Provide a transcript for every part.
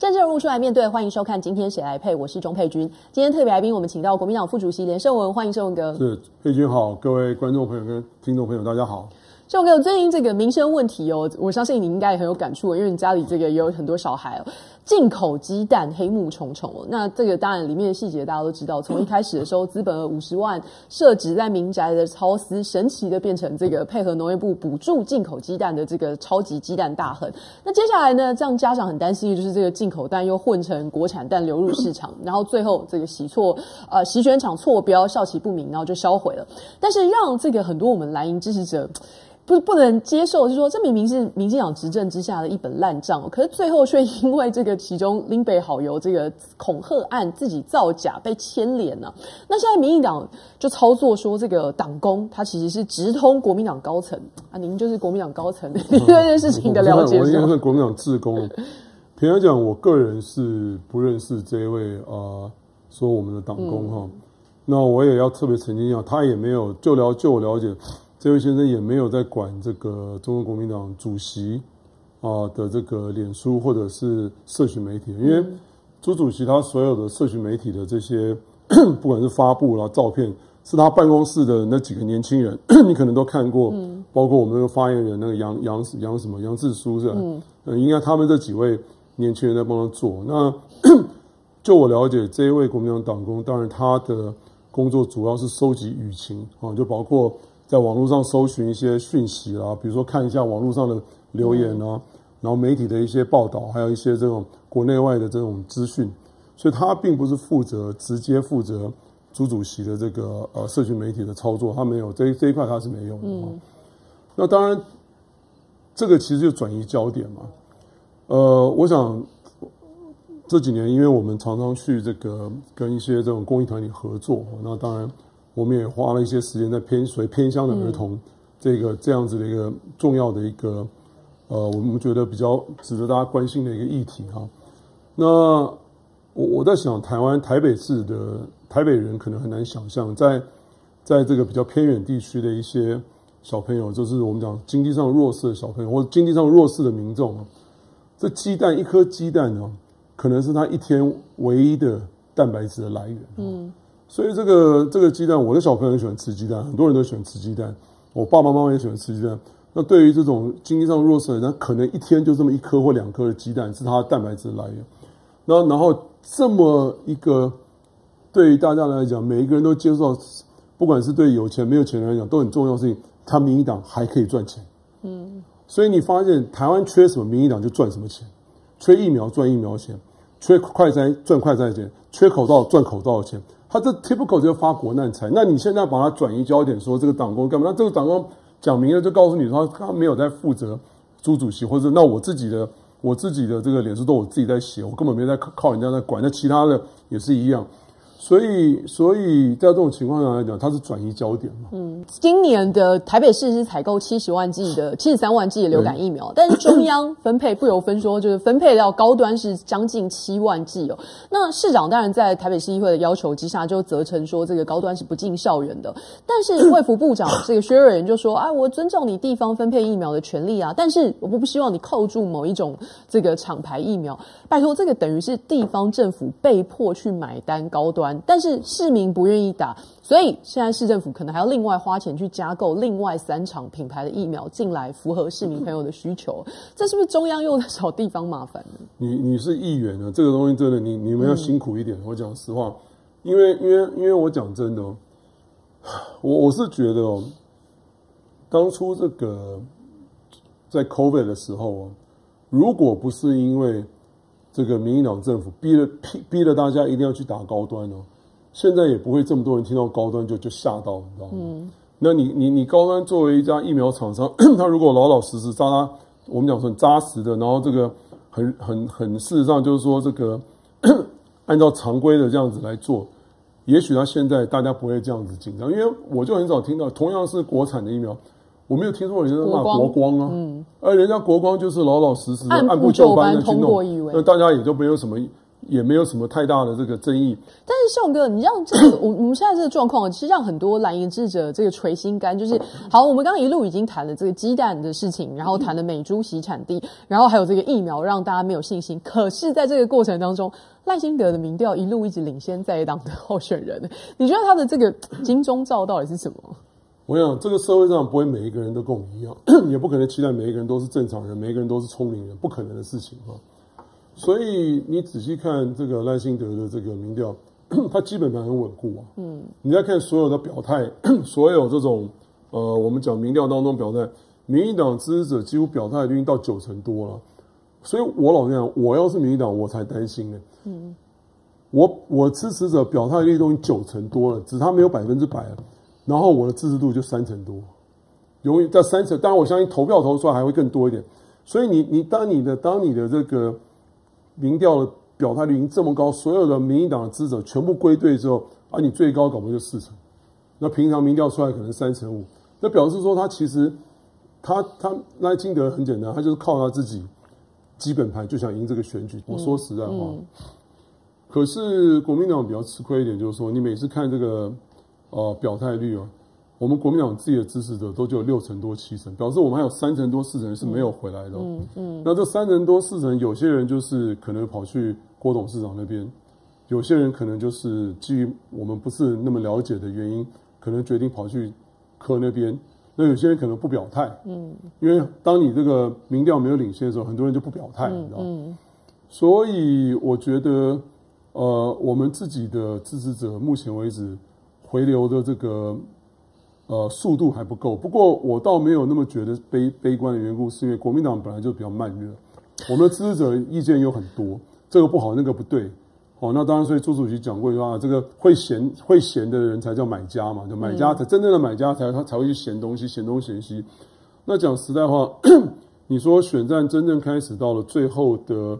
政治人物出来面对，欢迎收看今天谁来配，我是钟佩君。今天特别来宾我们请到国民党副主席连胜文，欢迎胜文哥。是，佩君好，各位观众朋友跟听众朋友大家好。胜文哥，最近这个民生问题哦，我相信你应该也很有感触，因为你家里这个也有很多小孩哦。进口鸡蛋黑幕重重哦，那这个当然里面的细节大家都知道，从一开始的时候资本额50万设置在民宅的超司，神奇的变成这个配合农业部补助进口鸡蛋的这个超级鸡蛋大亨。那接下来呢，这样家长很担心的就是这个进口蛋又混成国产蛋流入市场，然后最后这个洗选厂错标，效期不明，然后就销毁了。但是让这个很多我们蓝营支持者不能接受，就是说这明明是民进党执政之下的一本烂账，可是最后却因为这个其中林北好油这个恐吓案自己造假被牵连啊。那现在民进党就操作说这个党工他其实是直通国民党高层啊，您就是国民党高层，您对这件事情的了解是？我应该是国民党志工。平常讲，我个人是不认识这位说我们的党工哈。那我也要特别澄清一下，他也没有就我了解。这位先生也没有在管这个中国国民党主席的这个脸书或者是社群媒体，因为朱主席他所有的社群媒体的这些不管是发布啦、照片，是他办公室的那几个年轻人，你可能都看过，包括我们那个发言人那个杨志书是吧？应该他们这几位年轻人在帮他做。那就我了解，这一位国民党党工，当然他的工作主要是收集舆情啊，就包括在网络上搜寻一些讯息啊，比如说看一下网络上的留言啊，然后媒体的一些报道，还有一些这种国内外的这种资讯，所以他并不是直接负责朱主席的这个社群媒体的操作，他没有这一块他是没有的。那当然，这个其实就转移焦点嘛。我想这几年，因为我们常常去这个跟一些这种公益团体合作，那当然我们也花了一些时间在偏乡的儿童这样子的一个重要的一个我们觉得比较值得大家关心的一个议题哈。那我在想，台北人可能很难想象，在这个比较偏远地区的一些小朋友，就是我们讲经济上弱势的小朋友或经济上弱势的民众，这一颗鸡蛋呢，可能是他一天唯一的蛋白质的来源。所以这个鸡蛋，我的小朋友很喜欢吃鸡蛋，很多人都喜欢吃鸡蛋，我爸爸妈妈也喜欢吃鸡蛋。那对于这种经济上弱势的人，可能一天就这么1颗或2颗的鸡蛋是他的蛋白质来源。那然后这么一个对于大家来讲，每一个人都接受到，不管是对有钱没有钱人来讲都很重要的事情，他民进党还可以赚钱。所以你发现台湾缺什么，民进党就赚什么钱，缺疫苗赚疫苗钱，缺快筛赚快筛钱，缺口罩赚口罩的钱。他这 typical 就发国难财，那你现在把它转移焦点说这个党工干嘛？那这个党工讲明了就告诉你说他没有在负责朱主席，或者那我自己的这个脸书都我自己在写，我根本没在靠人家在管。那其他的也是一样，所以在这种情况下来讲，它是转移焦点嘛。今年的台北市是采购73万剂的流感疫苗，但是中央分配不由分说，就是分配到高端是将近7万剂哦。那市长当然在台北市议会的要求之下，就责成说这个高端是不进校园的。但是卫福部长这个薛瑞元就说啊，我尊重你地方分配疫苗的权利啊，但是我不希望你扣住某一种这个厂牌疫苗。拜托，这个等于是地方政府被迫去买单高端，但是市民不愿意打。所以现在市政府可能还要另外花钱去加购另外3厂品牌的疫苗进来，符合市民朋友的需求。这是不是中央又在找地方麻烦呢？你是议员啊，这个东西真的你们要辛苦一点。我讲实话，因为我讲真的，我是觉得当初这个在 COVID 的时候如果不是因为这个民进党政府逼了大家一定要去打高端现在也不会这么多人听到高端就吓到，你知道吗？那你高端作为一家疫苗厂商，他如果老实扎，我们讲说很扎实的，然后这个很事实上就是说这个按照常规的这样子来做，也许他现在大家不会这样子紧张，因为我就很少听到同样是国产的疫苗，我没有听说人家骂国光啊，而人家国光就是老实的按部就班的去弄，那大家也就没有什么也没有什么太大的这个争议。但是秀哥，你让这个我们现在这个状况，其实让很多蓝营支持者这个垂心肝，就是好，我们刚刚一路已经谈了这个鸡蛋的事情，然后谈了美猪洗产地，然后还有这个疫苗，让大家没有信心。可是在这个过程当中，赖清德的民调一路一直领先在野党的候选人，你觉得他的这个金钟罩到底是什么？我想这个社会上不会每一个人都跟我一样，也不可能期待每一个人都是正常人，每一个人都是聪明人，不可能的事情啊。所以你仔细看这个赖清德的这个民调，他基本盘很稳固啊。嗯，你在看所有的表态，所有这种我们讲民调当中表态，民进党支持者几乎表态已经到90%多了。所以我老实讲，我要是民进党，我才担心呢。嗯，我支持者表态率都已经90%多了，只他没有100%了，然后我的支持度就30%多，永远在30%。当然我相信投票投出来还会更多一点。所以当你的这个民调的表态率已经这么高，所有的民进党的支持者全部归队之后啊，你最高搞不好就40%，那平常民调出来可能35%，那表示说他其实他赖清德很简单，他就是靠他自己基本盘就想赢这个选举。我说实在话，可是国民党比较吃亏一点，就是说你每次看这个表态率啊，我们国民党自己的支持者都只有60%多70%，表示我们还有30%多40%是没有回来的。那这30%多40%，有些人就是可能跑去郭董事长那边，有些人可能就是基于我们不是那么了解的原因，可能决定跑去柯那边。那有些人可能不表态，因为当你这个民调没有领先的时候，很多人就不表态，你知道吗？所以我觉得，我们自己的支持者目前为止回流的这个。速度还不够，不过我倒没有那么觉得悲观的缘故，是因为国民党本来就比较慢热，我们的支持者意见有很多，这个不好那个不对，哦，那当然，所以朱主席讲过说啊，这个会闲的人才叫买家嘛，就买家才真正的买家才会去闲东西，闲东闲西。那讲实在话，你说选战真正开始到了最后的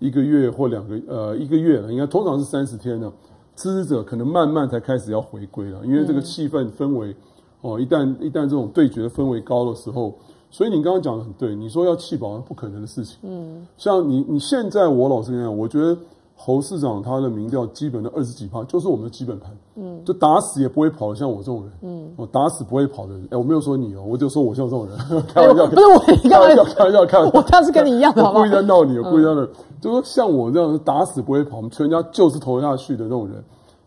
1个月或1个月了，应该通常是30天了，支持者可能慢慢才开始要回归了，因为这个气氛氛围。哦，一旦这种对决的氛围高的时候，所以你刚刚讲的很对，你说要弃保不可能的事情。像你现在我老实跟你讲，我觉得侯市长他的民调基本的20几%就是我们的基本盘，就打死也不会跑的像我这种人，打死不会跑的人。我没有说你哦，我就说我像这种人，开玩笑，不是我开玩笑，我倒是跟你一样的，我故意在闹你，我故意在闹，就说像我这样打死不会跑，我们全家就是投下去的那种人。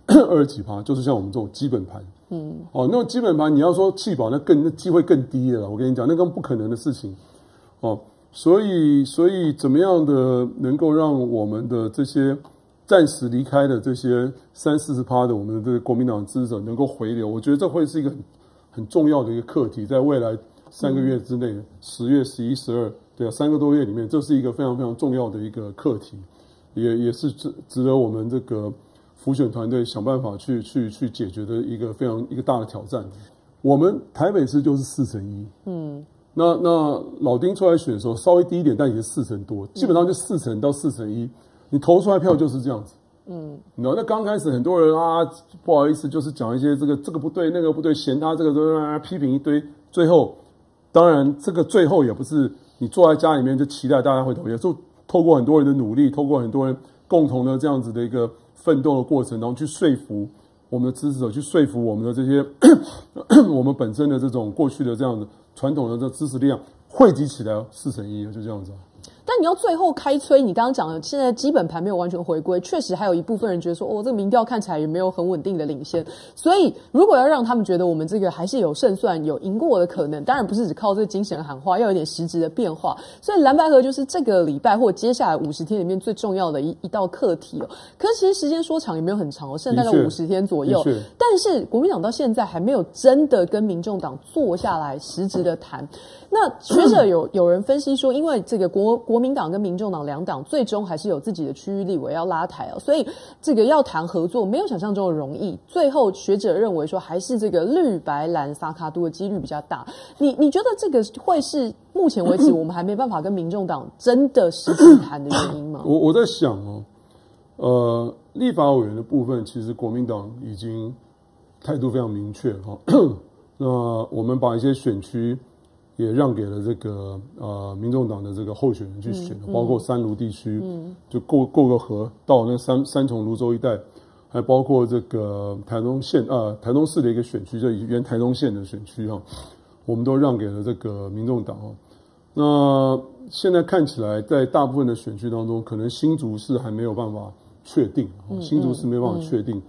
20几%就是像我们这种基本盘，那种基本盘你要说弃保，那机会更低了。我跟你讲，那根本不可能的事情，所以怎么样的能够让我们的这些暂时离开的这些30-40%的我们的这个国民党支持者能够回流，我觉得这会是一个很重要的一个课题，在未来3个月之内，10月、11、12，对啊，3个多月里面，这是一个非常非常重要的一个课题，也是值得我们这个。辅选团队想办法去解决的一个大的挑战。我们台北市就是41%，那老丁出来选的时候稍微低一点，但也是40%多，基本上就40%到41%，你投出来票就是这样子，你知道？那刚开始很多人啊，不好意思，就是讲一些这个不对那个不对，嫌他这个都批评一堆，最后当然这个最后也不是你坐在家里面就期待大家会投票，就透过很多人的努力，透过很多人共同的这样子的一个。奋斗的过程，然后去说服我们的支持者，去说服我们的这些我们本身的这种过去的这样的传统的这支持力量汇集起来，41%就这样子。但你要最后开催，你刚刚讲的现在基本盘没有完全回归，确实还有一部分人觉得说，这个民调看起来也没有很稳定的领先。所以如果要让他们觉得我们这个还是有胜算、有赢过的可能，当然不是只靠这个精神喊话，要有点实质的变化。所以蓝白合就是这个礼拜或接下来50天里面最重要的一道课题哦。可是其实时间说长也没有很长哦，剩大概50天左右。但是国民党到现在还没有真的跟民众党坐下来实质的谈。那学者有人分析说，因为这个国民党跟民众党两党最终还是有自己的区域立委要拉抬所以这个要谈合作没有想象中的容易。最后学者认为说，还是这个绿白蓝萨卡都的几率比较大。你觉得这个会是目前为止我们还没办法跟民众党真的实际谈的原因吗？我在想立法委员的部分，其实国民党已经态度非常明确那我们把一些选区。也让给了这个民众党的这个候选人去选，包括三芦地区，就过个河到那三重芦洲一带，还包括这个台东市的一个选区，就原台东县的选区哈，我们都让给了这个民众党。那现在看起来，在大部分的选区当中，可能新竹市还没有办法确定，新竹市没有办法确定，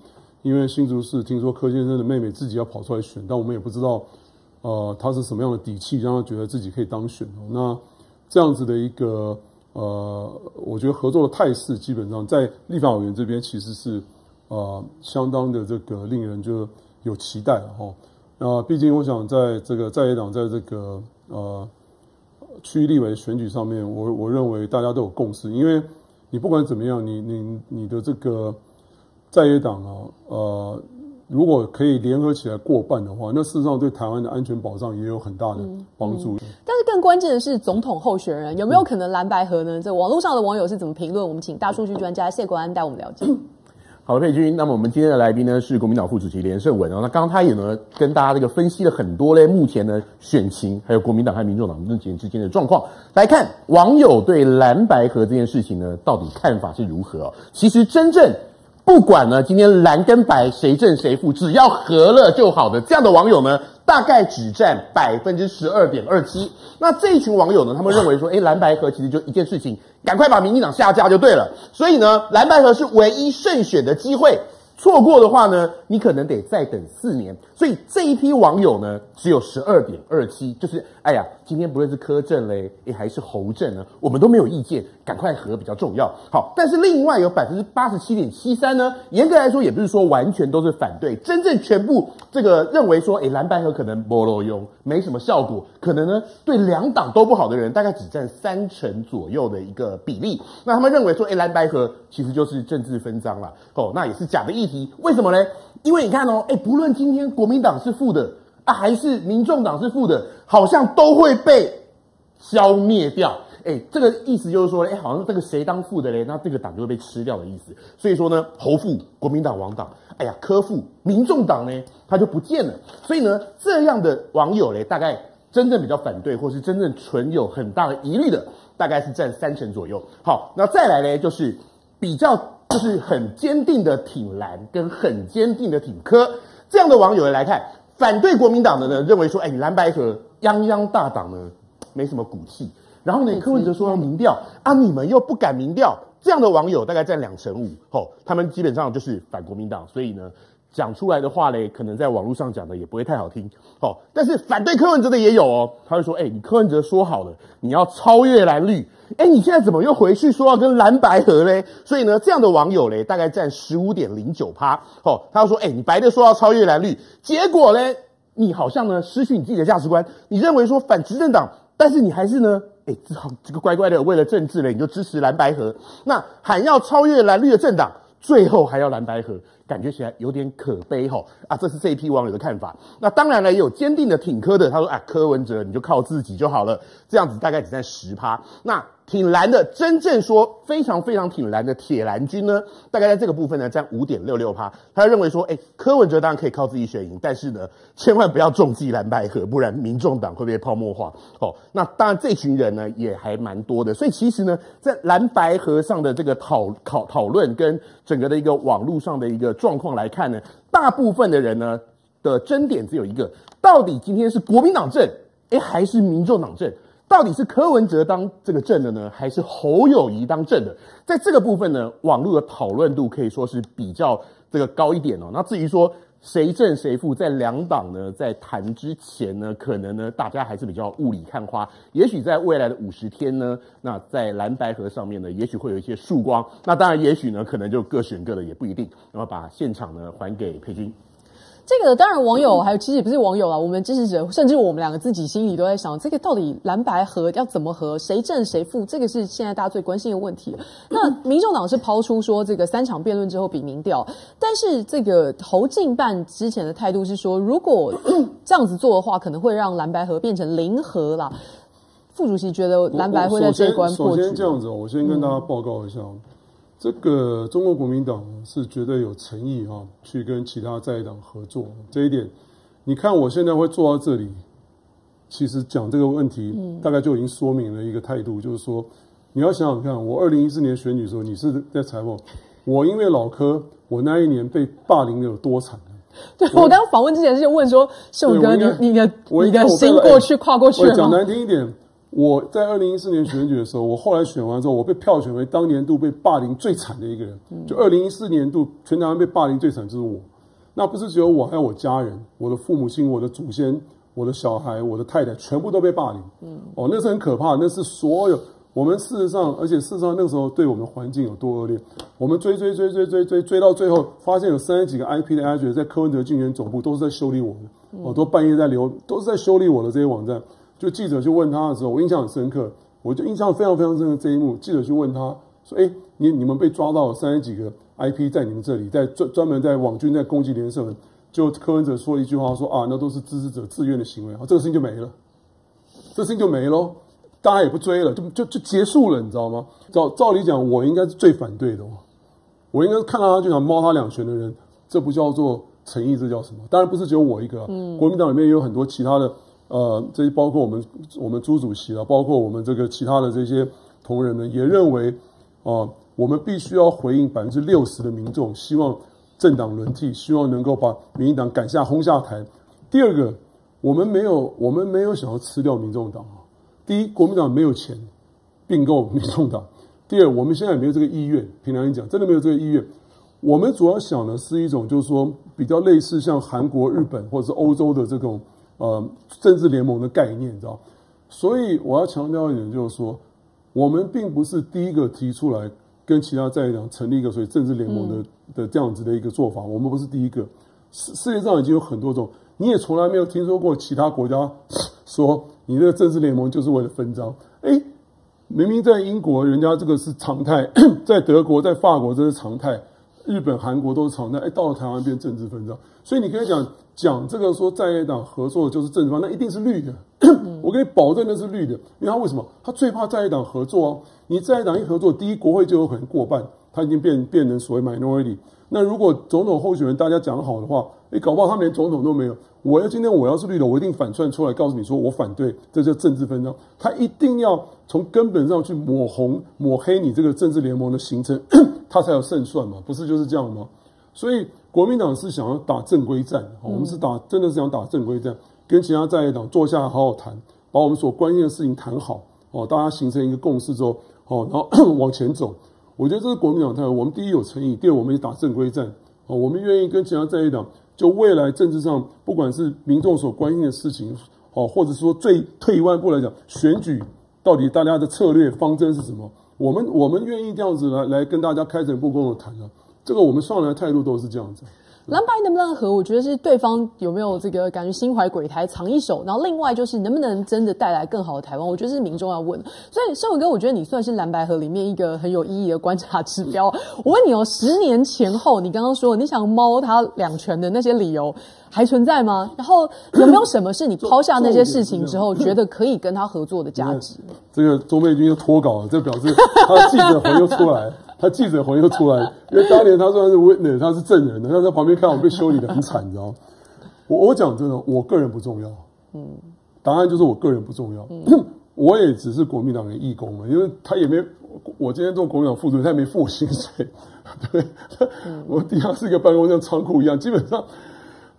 因为新竹市听说柯先生的妹妹自己要跑出来选，但我们也不知道。他是什么样的底气让他觉得自己可以当选？那这样子的一个我觉得合作的态势，基本上在立法委员这边其实是相当的这个令人就有期待了哈。那毕竟我想在这个在野党在这个区域立委选举上面，我认为大家都有共识，因为你不管怎么样，你的这个在野党啊如果可以联合起来过半的话，那事实上对台湾的安全保障也有很大的帮助。但是更关键的是，总统候选人有没有可能蓝白合呢？这网络上的网友是怎么评论？我们请大数据专家谢国安带我们了解。好的，佩君。那么我们今天的来宾呢是国民党副主席连胜文啊。那刚刚他也呢跟大家这个分析了很多嘞，目前呢选情还有国民党和民众党目前之间的状况。来看网友对蓝白合这件事情呢到底看法是如何啊？其实真正。不管呢，今天蓝跟白谁正谁负，只要合了就好的，这样的网友呢，大概只占 12.27%。那这一群网友呢，他们认为说，蓝白合其实就一件事情，赶快把民进党下架就对了。所以呢，蓝白合是唯一胜选的机会，错过的话呢，你可能得再等4年。所以这一批网友呢，只有 12.27%， 就是哎呀，今天不论是柯震嘞，还是侯震呢，我们都没有意见。赶快合比较重要。好，但是另外有 87.73% 呢，严格来说也不是说完全都是反对，真正全部这个认为说，蓝白合可能没路用，没什么效果，可能呢对两党都不好的人，大概只占30%左右的一个比例。那他们认为说，蓝白合其实就是政治分赃啦，那也是假的议题。为什么呢？因为你看不论今天国民党是负的啊，还是民众党是负的，好像都会被消灭掉。这个意思就是说，好像这个谁当副的嘞，那这个党就会被吃掉的意思。所以说呢，侯副国民党亡党，柯副民众党呢，他就不见了。所以呢，这样的网友嘞，大概真正比较反对，或是真正存有很大的疑虑的，大概是占30%左右。好，那再来嘞，就是比较就是很坚定的挺蓝，跟很坚定的挺柯这样的网友来看，反对国民党的呢，认为说，你蓝白合泱泱大党呢，没什么骨气。然后呢，柯文哲说要民调啊，你们又不敢民调，这样的网友大概占25%，他们基本上就是反国民党，所以呢，讲出来的话嘞，可能在网络上讲的也不会太好听，但是反对柯文哲的也有他会说，你柯文哲说好了，你要超越蓝绿，你现在怎么又回去说要跟蓝白合嘞？所以呢，这样的网友嘞，大概占 15.09%，他会说，你白的说要超越蓝绿，结果嘞，你好像呢失去你自己的价值观，你认为说反执政党，但是你还是呢。这个乖乖的为了政治嘞，你就支持蓝白合。那喊要超越蓝绿的政党，最后还要蓝白合，感觉起来有点可悲啊，这是这一批网友的看法。那当然呢，也有坚定的挺柯的，他说啊，柯文哲你就靠自己就好了，这样子大概只占 10%。那挺蓝的，真正说非常非常挺蓝的铁蓝军呢，大概在这个部分呢占 5.66%。他认为说，柯文哲当然可以靠自己选赢，但是呢，千万不要中计蓝白合，不然民众党会被泡沫化。那当然这群人呢也还蛮多的，所以其实呢，在蓝白合上的这个讨论跟整个的一个网络上的一个状况来看呢，大部分的人呢的争点只有一个：到底今天是国民党阵，还是民众党阵？到底是柯文哲当这个阵的呢，还是侯友宜当阵的？在这个部分呢，网络的讨论度可以说是比较这个高一点。那至于说谁正谁负，在两党呢在谈之前呢，可能呢大家还是比较雾里看花。也许在未来的50天呢，那在蓝白合上面呢，也许会有一些曙光。那当然，也许呢可能就各选各的，也不一定。然后把现场呢还给佩君。这个当然网友还有其实也不是网友啦，我们支持者甚至我们两个自己心里都在想，这个到底蓝白合要怎么合，谁正谁负，这个是现在大家最关心的问题。那民众党是抛出说这个3场辩论之后比民调，但是这个侯进办之前的态度是说，如果这样子做的话，可能会让蓝白合变成零和啦。副主席觉得蓝白会在这一关破局？首先这样子，我先跟大家报告一下。这个中国国民党是绝对有诚意去跟其他在野党合作，这一点，你看我现在会做到这里，其实讲这个问题，大概就已经说明了一个态度，就是说，你要想想看，我2014年选举的时候，你是在采访我，因为老柯，我那一年被霸凌的有多惨。 对，我刚访问之前是问说，秀哥，你的心过去跨过去了吗？讲难听一点，我在2014年选举的时候，我后来选完之后，我被票选为当年度被霸凌最惨的一个人。就2014年度全台湾被霸凌最惨就是我。那不是只有我，还有我家人、我的父母亲、我的祖先、我的小孩、我的太太，全部都被霸凌。哦，那是很可怕，那是所有我们事实上，而且事实上那个时候对我们的环境有多恶劣，我们追到最后，发现有30几个 IP 的 address 在柯文哲竞选总部都是在修理我们，哦，都半夜在留，都是在修理我的这些网站。就记者去问他的时候，我印象很深刻，我就印象非常非常深刻这一幕。记者去问他说：“哎，你们被抓到30几个 IP 在你们这里，在专门在网军在攻击连胜文。”就柯文哲说一句话说：“啊，那都是支持者自愿的行为。”啊，这个事情就没了，这事情就没咯。 大家也不追了，就结束了，你知道吗？照理讲，我应该是最反对的，我应该是看到他就想猫他两拳的人，这不叫做诚意，这叫什么？当然不是只有我一个，国民党里面也有很多其他的，这些包括我们朱主席啊，包括我们这个其他的这些同仁们也认为，我们必须要回应60%的民众希望政党轮替，希望能够把民进党赶下轰下台。第二个，我们没有想要吃掉民众党。 第一，国民党没有钱并购民众党；第二，我们现在也没有这个意愿。凭良心讲，真的没有这个意愿。我们主要想的是一种，就是说比较类似像韩国、日本或者是欧洲的这种政治联盟的概念，你知道？所以我要强调一点，就是说我们并不是第一个提出来跟其他在野党成立一个所谓政治联盟的这样子的一个做法。我们不是第一个，世界上已经有很多种，你也从来没有听说过其他国家说。 你这个政治联盟就是为了分赃，哎，明明在英国人家这个是常态，在德国、在法国这是常态，日本、韩国都是常态，哎，到了台湾变政治分赃，所以你可以讲这个说在野党合作的就是政治分赃，那一定是绿的，我跟你保证那是绿的，因为他为什么？他最怕在野党合作哦，你在野党一合作，第一国会就有可能过半，他已经变成所谓 minority。 那如果总统候选人大家讲好的话，你搞不好他们连总统都没有。今天我要是绿的，我一定反串出来告诉你说我反对，这叫政治分赃。他一定要从根本上去抹黑你这个政治联盟的形成，他才有胜算嘛，不是就是这样吗？所以国民党是想要打正规战，我们是真的是想打正规战，跟其他在野党坐下来好好谈，把我们所关心的事情谈好，哦，大家形成一个共识之后，哦，然后往前走。 我觉得这是国民党态度。我们第一有诚意，第二我们也打正规战。哦，我们愿意跟其他在野党就未来政治上，不管是民众所关心的事情，哦，或者说最退一万步来讲，选举到底大家的策略方针是什么？我们愿意这样子来跟大家开诚布公的谈啊。这个我们上来的态度都是这样子。 蓝白能不能合？我觉得是对方有没有这个感觉心怀鬼胎藏一手，然后另外就是能不能真的带来更好的台湾？我觉得这是民众要问。所以秀哥，我觉得你算是蓝白合里面一个很有意义的观察指标。我问你哦，10年前后，你刚刚说你想猫他两拳的那些理由还存在吗？然后有没有什么是你抛下那些事情之后，觉得可以跟他合作的价值？这个周美君又脱稿了，这表示他记者魂又出来。他记者魂又出来，因为当年他算是 witness， 他是证人的，他在旁边看我被修理的很惨，你知道吗？我讲真的，我个人不重要，答案就是我个人不重要，我也只是国民党的义工嘛，因为他也没，我今天做国民党副主任，他也没付我薪水，对，我底下是一个办公像仓库一样，基本上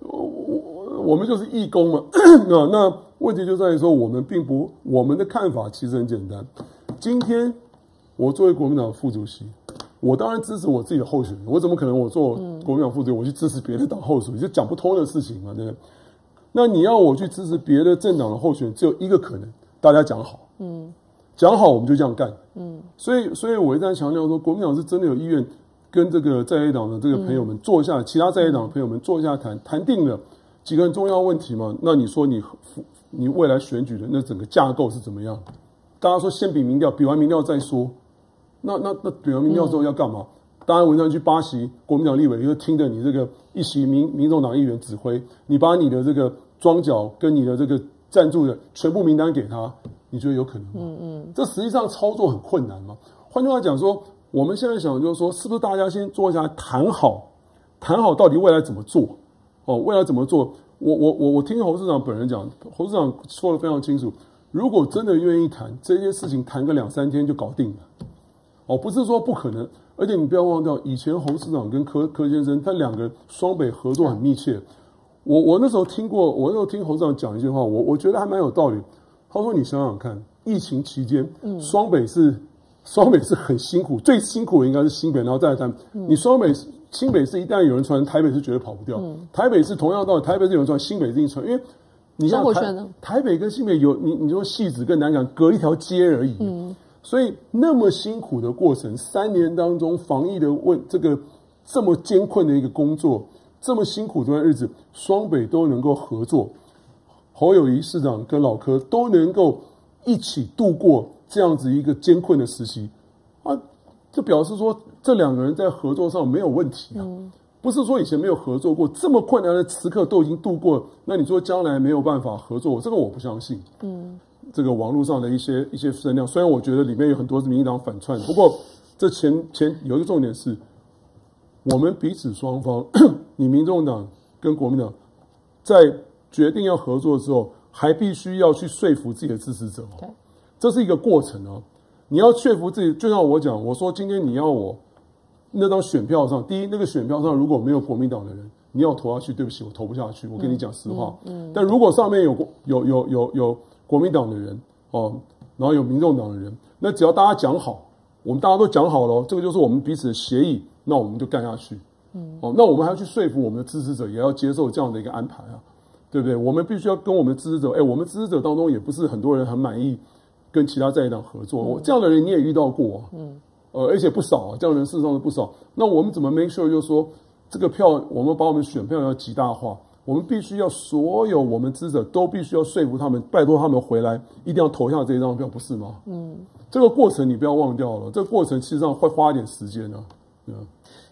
我们就是义工嘛，那问题就在于说我们的看法其实很简单，今天我作为国民党副主席。 我当然支持我自己的候选人，我怎么可能我做国民党副主席，我去支持别的党候选人，就讲不通的事情嘛，对不对？那你要我去支持别的政党的候选人，只有一个可能，大家讲好，讲好我们就这样干，所以我一再强调说，国民党是真的有意愿跟这个在野党的这个朋友们坐下，其他在野党的朋友们坐下谈定了几个很重要问题嘛。那你说你未来选举的那整个架构是怎么样？大家说先比民调，比完民调再说。 那比完民调之后要干嘛？当然，文章去巴西，国民党立委就听着你这个一席民众党议员指挥，你把你的这个庄脚跟你的这个赞助的全部名单给他，你觉得有可能吗？这实际上操作很困难嘛。换句话讲说，我们现在想就是说，是不是大家先坐下来谈好，到底未来怎么做？哦，未来怎么做？我听侯市长本人讲，侯市长说得非常清楚，如果真的愿意谈这些事情，谈个2、3天就搞定了。哦，不是说不可能。而且你不要忘掉，以前侯市长跟柯先生，他两个双北合作很密切。我那时候听过，我那时候听侯市长讲一句话，我觉得还蛮有道理。他说：“你想想看，疫情期间，双北是很辛苦，最辛苦的应该是新北，然后再来谈。你双北。”新北市一旦有人传，台北是绝对跑不掉。台北是同样道理，台北是有人传，新北是一定传，因为你像台北跟新北有你说戏子跟南港隔一条街而已。所以那么辛苦的过程，3年当中防疫的这么艰困的一个工作，这么辛苦的日子，双北都能够合作，侯友宜市长跟老柯都能够一起度过这样子一个艰困的时期啊，这表示说。这两个人在合作上没有问题啊，不是说以前没有合作过，这么困难的时刻都已经度过，那你说将来没有办法合作，这个我不相信。这个网络上的一些声量，虽然我觉得里面有很多是民进党反串，不过这前有一个重点是，我们彼此双方，你民众党跟国民党在决定要合作之后，还必须要去说服自己的支持者，这是一个过程啊。你要说服自己，就像我讲，我说今天你要我。那张选票上，第一，那个选票上如果没有国民党的人，你要投下去，对不起，我投不下去。我跟你讲实话。但如果上面有国民党的人哦，然后有民众党的人，那只要大家讲好，我们大家都讲好了，这个就是我们彼此的协议，那我们就干下去。哦，那我们还要去说服我们的支持者，也要接受这样的一个安排啊，对不对？我们必须要跟我们的支持者，我们支持者当中也不是很多人很满意跟其他在野党合作，这样的人你也遇到过啊。而且不少，这样人事实上是不少。那我们怎么 make sure 就是说，这个票我们把我们选票要极大化，我们必须要所有我们支持者都必须要说服他们，拜托他们回来一定要投下这张票，不是吗？这个过程你不要忘掉了，这个过程其实上会花一点时间啊。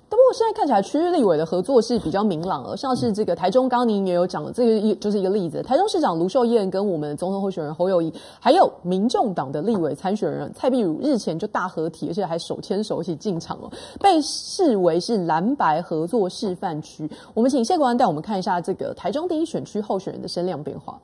但不过现在看起来区域立委的合作是比较明朗了，像是这个台中，刚您也有讲了，这个就是一个例子。台中市长卢秀燕跟我们总统候选人侯友宜，还有民众党的立委参选人蔡壁如日前就大合体，而且还手牵手一起进场了，被视为是蓝白合作示范区。我们请谢国安带我们看一下这个台中第一选区候选人的声量变化。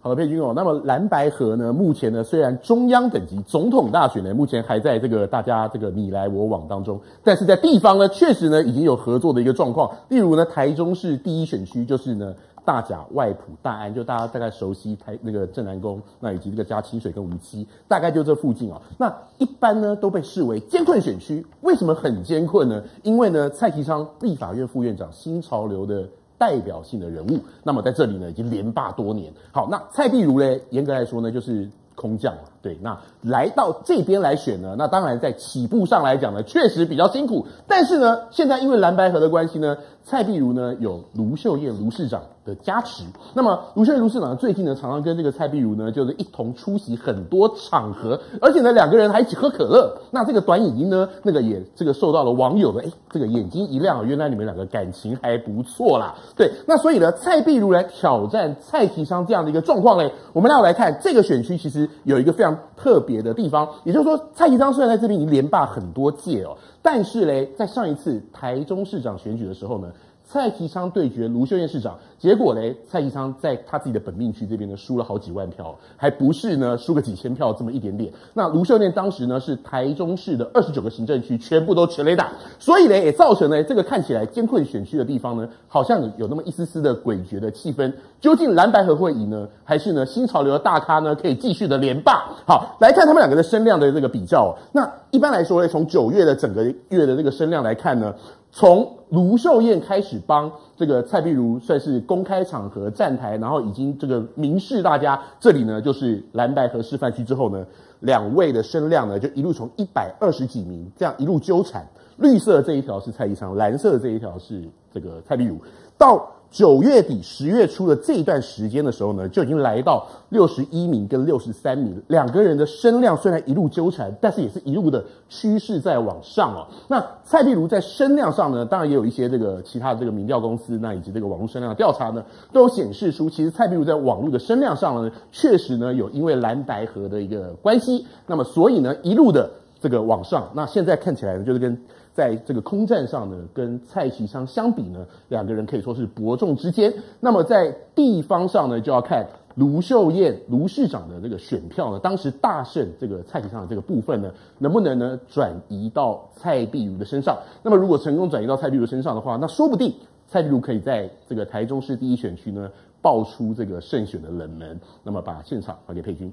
好的，佩君哦，那么蓝白合呢？目前呢，虽然中央等级总统大选呢，目前还在这个大家这个你来我往当中，但是在地方呢，确实呢已经有合作的一个状况。例如呢，台中市第一选区就是呢大甲、外埔、大安，就大家大概熟悉那个镇南宫，那以及这个嘉清水跟梧棲，大概就这附近啊。那一般呢都被视为艰困选区，为什么很艰困呢？因为呢，蔡其昌立法院副院长，新潮流的。代表性的人物，那么在这里呢已经连霸多年。好，那蔡壁如呢，严格来说呢就是空降了。对，那来到这边来选呢，那当然在起步上来讲呢，确实比较辛苦。但是呢，现在因为蓝白合的关系呢，蔡壁如呢有卢秀燕卢市长的加持。那么卢秀燕卢市长最近呢，常常跟这个蔡壁如呢，就是一同出席很多场合，而且呢两个人还一起喝可乐。那这个短影音呢，那个也这个受到了网友的这个眼睛一亮，原来你们两个感情还不错啦。对，那所以呢，蔡壁如来挑战蔡其昌这样的一个状况嘞，我们要来看这个选区其实有一个非常。特别的地方，也就是说，蔡其昌虽然在这边已经连霸很多届哦，但是嘞，在上一次台中市长选举的时候呢，蔡其昌对决卢秀燕市长，结果嘞，蔡其昌在他自己的本命区这边呢，输了好几万票，还不是呢输个几千票这么一点点。那卢秀燕当时呢是台中市的29个行政区全部都全雷打，所以嘞也造成了这个看起来艰困选区的地方呢，好像有那么一丝丝的诡谲的气氛。究竟蓝白合会赢呢，还是呢新潮流的大咖呢可以继续的连霸？好，来看他们两个的声量的这个比较哦。那一般来说呢，从9月的整个月的这个声量来看呢，从卢秀燕开始帮这个蔡壁如算是公开场合站台，然后已经这个明示大家，这里呢就是蓝白合示范区之后呢，两位的声量呢就一路从120几名这样一路纠缠，绿色这一条是蔡其昌，蓝色的这一条是这个蔡壁如，到9月底10月初的这一段时间的时候呢，就已经来到61名跟63名，两个人的声量虽然一路纠缠，但是也是一路的趋势在往上哦。那蔡壁如在声量上呢，当然也有一些这个其他的这个民调公司，那以及这个网络声量的调查呢，都有显示出其实蔡壁如在网络的声量上呢，确实呢有因为蓝白合的一个关系，那么所以呢一路的这个往上。那现在看起来呢，就是跟在这个空战上呢，跟蔡其昌相比呢，两个人可以说是伯仲之间。那么在地方上呢，就要看卢秀燕卢市长的这个选票呢，当时大胜这个蔡其昌的这个部分呢，能不能呢转移到蔡壁如的身上？那么如果成功转移到蔡壁如身上的话，那说不定蔡壁如可以在这个台中市第一选区呢爆出这个胜选的冷门。那么把现场还给佩君。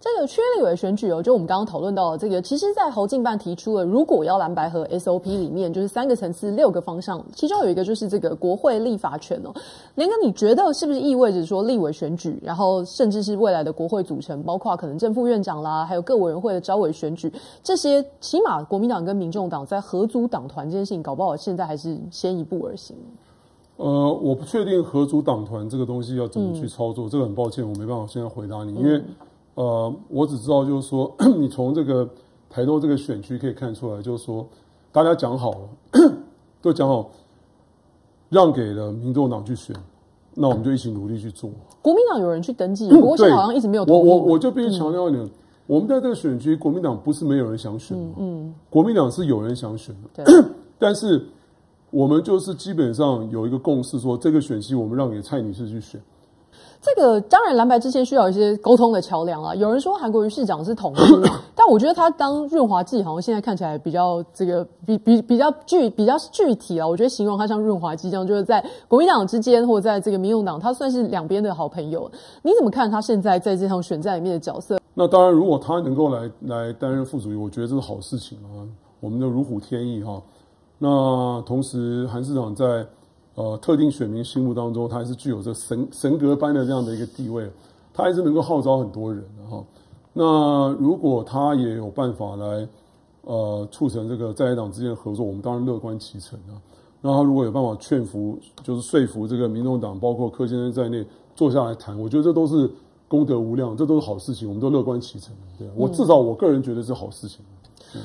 这个区立委选举哦，就我们刚刚讨论到的这个，其实，在侯进办提出了如果要蓝白合 SOP 里面，就是3个层次6个方向，其中有一个就是这个国会立法权哦。连哥，你觉得是不是意味着说立委选举，然后甚至是未来的国会组成，包括可能正副院长啦，还有各委员会的召委选举，这些起码国民党跟民众党在合组党团这件事情，搞不好现在还是先一步而行。我不确定合组党团这个东西要怎么去操作，这个很抱歉，我没办法现在回答你，因为。我只知道就是说，你从这个台东这个选区可以看出来，就是说大家讲好了，都讲好，让给了民众党去选，那我们就一起努力去做。国民党有人去登记，不过现在好像一直没有同意。我就必须强调一点，我们在这个选区，国民党不是没有人想选嘛，国民党是有人想选的，但是我们就是基本上有一个共识，说这个选区我们让给蔡女士去选。这个当然，蓝白之间需要一些沟通的桥梁啊。有人说韩国瑜市长是统一，但我觉得他当润滑剂，好像现在看起来比较这个比较具体啊。我觉得形容他像润滑剂这样，就是在国民党之间或在这个民众党，他算是两边的好朋友。你怎么看他现在在这场选战里面的角色？那当然，如果他能够来担任副主席，我觉得这是好事情啊。我们的如虎添翼哈。那同时，韩市长在。特定选民心目当中，他还是具有这神格般的这样的一个地位，他还是能够号召很多人哈。那如果他也有办法来促成这个在野党之间的合作，我们当然乐观其成啊。那他如果有办法劝服，就是说服这个民众党，包括柯先生在内坐下来谈，我觉得这都是功德无量，这都是好事情，我们都乐观其成。对，我至少我个人觉得是好事情。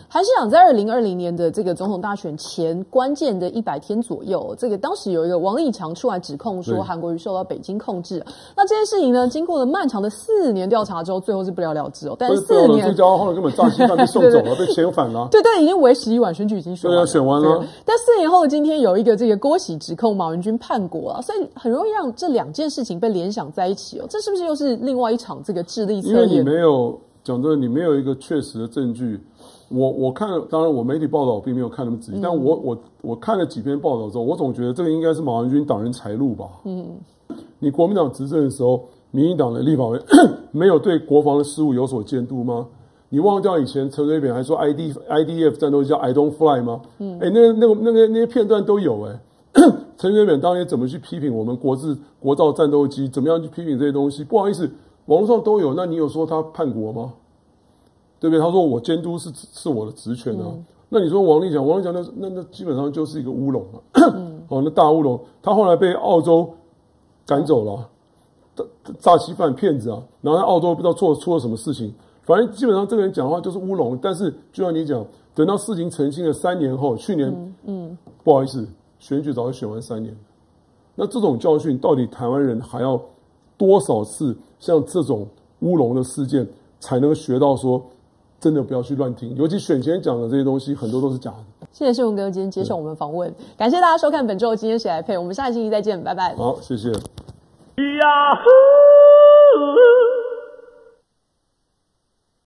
韩市长在2020年的这个总统大选前关键的100天左右，这个当时有一个王立强出来指控说韩国瑜受到北京控制，那这件事情呢，经过了漫长的4年调查之后，最后是不了了之哦。但是4年，最后后来根本诈欺犯被送走了，被遣返了。对，但已经为11晚选举已经选完了。对啊，选完了。但4年后的今天，有一个这个郭喜指控马文君叛国啊，所以很容易让这两件事情被联想在一起哦。这是不是又是另外一场这个智力测验？因为你没有讲真的，你没有一个确实的证据。我看了，当然我媒体报道我并没有看那么仔细，但我看了几篇报道之后，我总觉得这个应该是马文君党人财路吧。你国民党执政的时候，民进党的立法委没有对国防的事务有所监督吗？你忘掉以前陈水扁还说 IDF 战斗机叫 I don't fly 吗？那些片段都有陈水扁当年怎么去批评我们国造战斗机，怎么样去批评这些东西？不好意思，网络上都有，那你有说他叛国吗？对不对？他说我监督是我的职权啊。那你说王立强那基本上就是一个乌龙了那大乌龙，他后来被澳洲赶走了，诈欺犯骗子啊，然后在澳洲不知道出了什么事情，反正基本上这个人讲的话就是乌龙。但是就像你讲，等到事情澄清了3年后，去年不好意思，选举早就选完3年。那这种教训到底台湾人还要多少次像这种乌龙的事件才能学到说？真的不要去乱听，尤其选前讲的这些东西，很多都是假的。谢谢世文哥今天接受我们访问，感谢大家收看本周的今天谁来配，我们下一期再见，拜拜。好，谢谢。